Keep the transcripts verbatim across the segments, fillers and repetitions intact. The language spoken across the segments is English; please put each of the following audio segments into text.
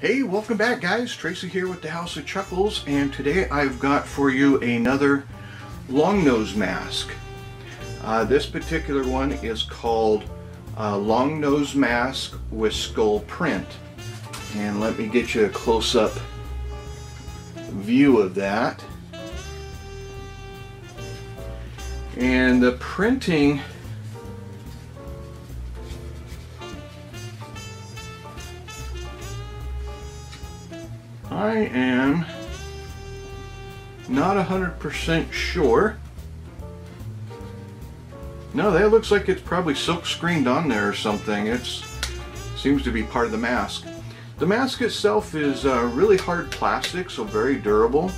Hey, welcome back guys, Tracy here with the House of Chuckles, and today I've got for you another long nose mask. Uh, this particular one is called uh, long nose mask with skull print, and let me get you a close-up view of that. And the printing I am not a hundred percent sure. No, that looks like it's probably silk screened on there or something. It seems to be part of the mask. The mask itself is uh, really hard plastic, so very durable.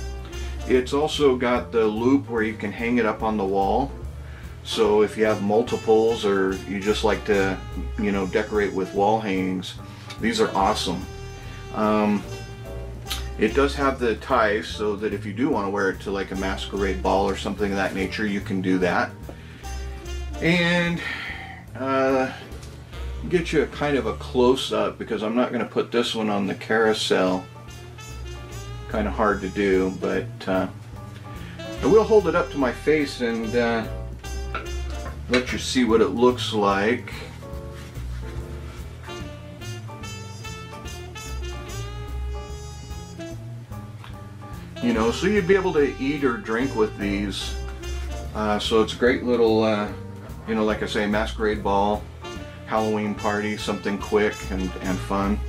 It's also got the loop where you can hang it up on the wall. So if you have multiples or you just like to, you know, decorate with wall hangings, these are awesome. Um, It does have the ties so that if you do want to wear it to like a masquerade ball or something of that nature, you can do that. And uh, get you a kind of a close-up because I'm not going to put this one on the carousel. Kind of hard to do, but uh, I will hold it up to my face and uh, let you see what it looks like. You know, so you'd be able to eat or drink with these. Uh, so it's a great little, uh, you know, like I say, masquerade ball, Halloween party, something quick and, and fun.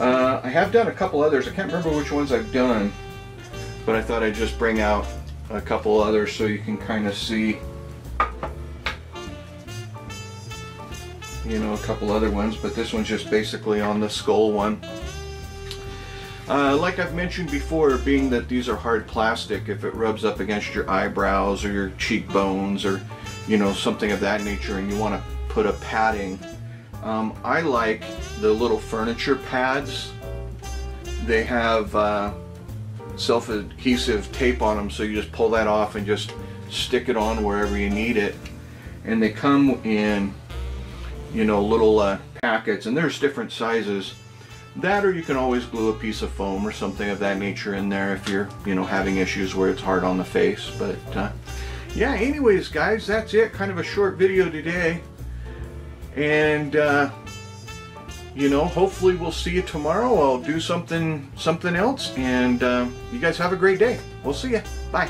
Uh, I have done a couple others. I can't remember which ones I've done, but I thought I'd just bring out a couple others so you can kind of see, you know, a couple other ones. But this one's just basically on the skull one. Uh, like I've mentioned before, being that these are hard plastic, if it rubs up against your eyebrows or your cheekbones or, you know, something of that nature and you want to put a padding, um, I like the little furniture pads. They have uh, self-adhesive tape on them, so you just pull that off and just stick it on wherever you need it. And they come in, you know, little uh, packets, and there's different sizes. That, or you can always glue a piece of foam or something of that nature in there if you're, you know, having issues where it's hard on the face. But uh, yeah, anyways guys, that's it. Kind of a short video today, and uh, you know, hopefully we'll see you tomorrow. I'll do something something else, and uh, you guys have a great day. We'll see you. Bye.